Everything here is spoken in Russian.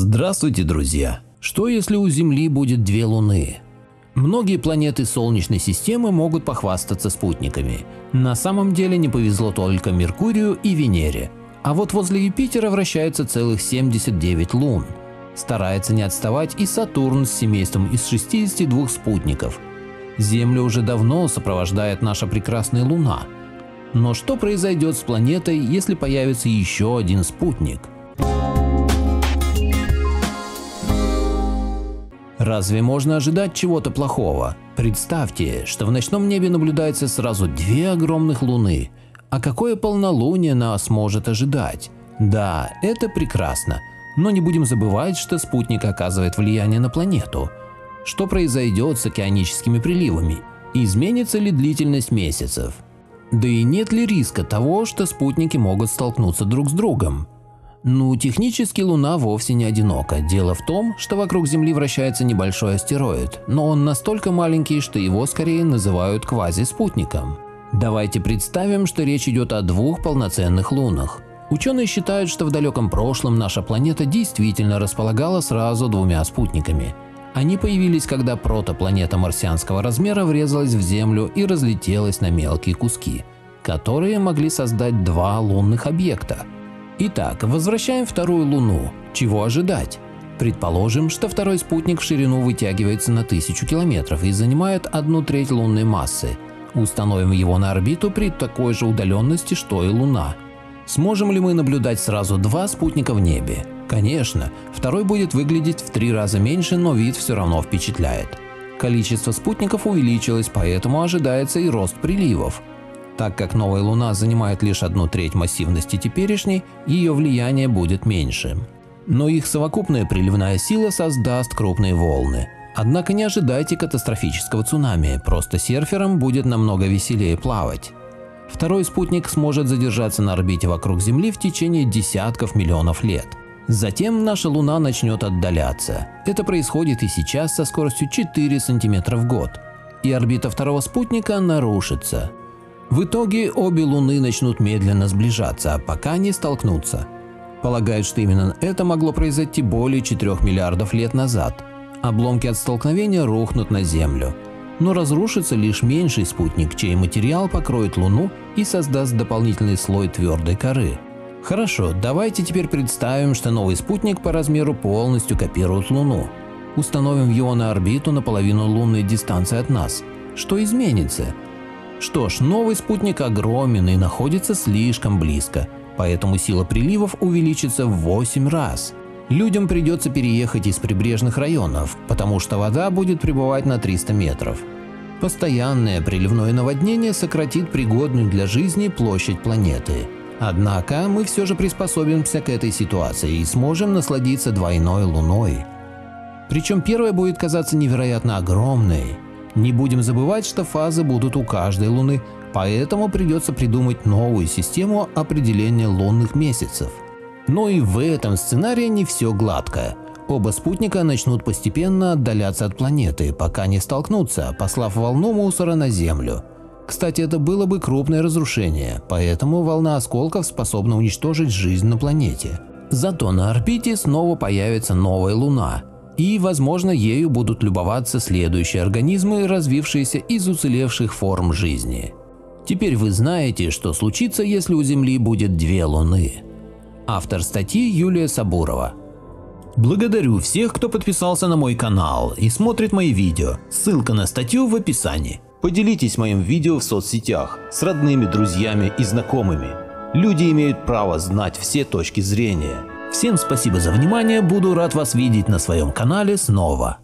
Здравствуйте, друзья! Что если у Земли будет две Луны? Многие планеты Солнечной системы могут похвастаться спутниками. На самом деле не повезло только Меркурию и Венере. А вот возле Юпитера вращается целых 79 лун. Старается не отставать и Сатурн с семейством из 62 спутников. Землю уже давно сопровождает наша прекрасная Луна. Но что произойдет с планетой, если появится еще один спутник? Разве можно ожидать чего-то плохого? Представьте, что в ночном небе наблюдается сразу две огромных луны. А какое полнолуние нас может ожидать? Да, это прекрасно, но не будем забывать, что спутник оказывает влияние на планету. Что произойдет с океаническими приливами? Изменится ли длительность месяцев? Да и нет ли риска того, что спутники могут столкнуться друг с другом? Ну, технически Луна вовсе не одинока. Дело в том, что вокруг Земли вращается небольшой астероид, но он настолько маленький, что его скорее называют квазиспутником. Давайте представим, что речь идет о двух полноценных лунах. Ученые считают, что в далеком прошлом наша планета действительно располагала сразу двумя спутниками. Они появились, когда протопланета марсианского размера врезалась в Землю и разлетелась на мелкие куски, которые могли создать два лунных объекта. Итак, возвращаем вторую Луну. Чего ожидать? Предположим, что второй спутник в ширину вытягивается на 1000 километров и занимает 1/3 лунной массы. Установим его на орбиту при такой же удаленности, что и Луна. Сможем ли мы наблюдать сразу два спутника в небе? Конечно, второй будет выглядеть в 3 раза меньше, но вид все равно впечатляет. Количество спутников увеличилось, поэтому ожидается и рост приливов. Так как новая Луна занимает лишь 1/3 массивности теперешней, ее влияние будет меньшим. Но их совокупная приливная сила создаст крупные волны. Однако не ожидайте катастрофического цунами, просто серферам будет намного веселее плавать. Второй спутник сможет задержаться на орбите вокруг Земли в течение десятков миллионов лет. Затем наша Луна начнет отдаляться. Это происходит и сейчас со скоростью 4 см в год. И орбита второго спутника нарушится. В итоге обе Луны начнут медленно сближаться, пока не столкнутся. Полагают, что именно это могло произойти более 4 миллиардов лет назад. Обломки от столкновения рухнут на Землю. Но разрушится лишь меньший спутник, чей материал покроет Луну и создаст дополнительный слой твердой коры. Хорошо, давайте теперь представим, что новый спутник по размеру полностью копирует Луну. Установим его на орбиту на половину лунной дистанции от нас. Что изменится? Что ж, новый спутник огромен и находится слишком близко, поэтому сила приливов увеличится в 8 раз. Людям придется переехать из прибрежных районов, потому что вода будет прибывать на 300 метров. Постоянное приливное наводнение сократит пригодную для жизни площадь планеты. Однако мы все же приспособимся к этой ситуации и сможем насладиться двойной Луной. Причем первая будет казаться невероятно огромной. Не будем забывать, что фазы будут у каждой Луны, поэтому придется придумать новую систему определения лунных месяцев. Но и в этом сценарии не все гладко. Оба спутника начнут постепенно отдаляться от планеты, пока не столкнутся, послав волну мусора на Землю. Кстати, это было бы крупное разрушение, поэтому волна осколков способна уничтожить жизнь на планете. Зато на орбите снова появится новая Луна. И, возможно, ею будут любоваться следующие организмы, развившиеся из уцелевших форм жизни. Теперь вы знаете, что случится, если у Земли будет две Луны. Автор статьи Юлия Сабурова. Благодарю всех, кто подписался на мой канал и смотрит мои видео. Ссылка на статью в описании. Поделитесь моим видео в соцсетях с родными, друзьями и знакомыми. Люди имеют право знать все точки зрения. Всем спасибо за внимание, буду рад вас видеть на своем канале снова.